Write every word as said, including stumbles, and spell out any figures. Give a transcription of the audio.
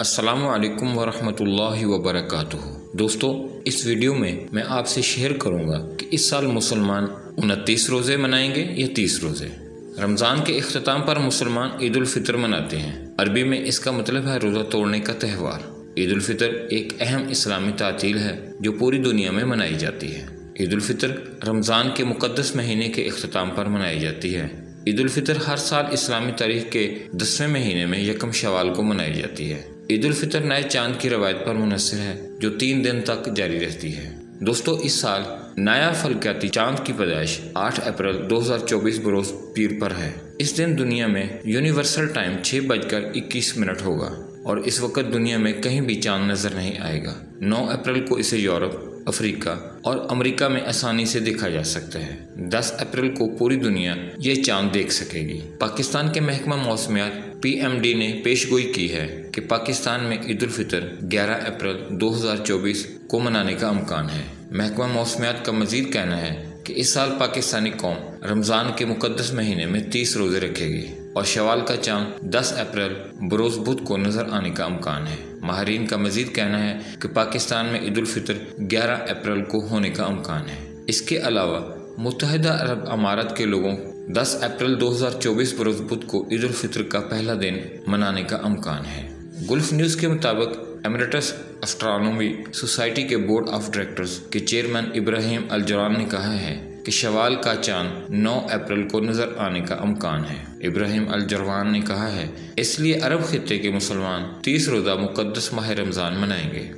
अस्सलामु अलैकुम वरहमतुल्लाहि वबरकातुहू। दोस्तों, इस वीडियो में मैं आपसे शेयर करूंगा कि इस साल मुसलमान उनतीस रोज़े मनाएंगे या तीस रोज़े। रमज़ान के अख्ताम पर मुसलमान ईद उल फितर मनाते हैं। अरबी में इसका मतलब है रोज़ा तोड़ने का त्यौहार। ईद उल फितर एक अहम इस्लामी तातील है जो पूरी दुनिया में मनाई जाती है। ईद उल फितर रमज़ान के मुकद्दस महीने के अख्ताम पर मनाई जाती है। ईद उल फितर हर साल इस्लामी तारीख के दसवें महीने में यकम शवाल को मनाई जाती है। ईद उल फितर नए चांद की रवायत पर मुनसर है जो तीन दिन तक जारी रहती है। दोस्तों, इस साल नया फलकियाती चांद की पैदाइश आठ अप्रैल दो हज़ार चौबीस बरोज़ पीर पर है। इस दिन दुनिया में यूनिवर्सल टाइम छः बजकर इक्कीस मिनट होगा और इस वक्त दुनिया में कहीं भी चांद नजर नहीं आएगा। नौ अप्रैल को इसे यूरोप, अफ्रीका और अमेरिका में आसानी से देखा जा सकता है। दस अप्रैल को पूरी दुनिया ये चांद देख सकेगी। पाकिस्तान के महकमा मौसमियात पी एम डी ने पेशगोई की है कि पाकिस्तान में ईद उल फितर ग्यारह अप्रैल दो हज़ार चौबीस को मनाने का अमकान है। महकमा मौसमियात का मजीद कहना है कि इस साल पाकिस्तानी कौम रमज़ान के मुकद्दस महीने में तीस रोज़े रखेगी और शवाल का चांद दस अप्रैल बरोज़ बुध को नज़र आने का अमकान है। माहरीन का मजीद कहना है कि पाकिस्तान में ईद उल फितर ग्यारह अप्रैल को होने का अमकान है। इसके अलावा मुत्तहिदा अरब अमारात के लोगों दस अप्रैल दो हज़ार चौबीस बरोज़ बुध को ईद उल फितर का पहला दिन मनाने का अमकान है। गुल्फ न्यूज़ के मुताबिक एमिरेट्स एस्ट्रोनॉमी सोसाइटी के बोर्ड ऑफ डायरेक्टर्स के चेयरमैन इब्राहिम अल जरवान ने कहा है कि शवाल का चांद नौ अप्रैल को नज़र आने का अमकान है। इब्राहिम अल जरवान ने कहा है इसलिए अरब खित्ते के मुसलमान तीस रोज़ा मुकद्दस माह रमज़ान मनाएंगे।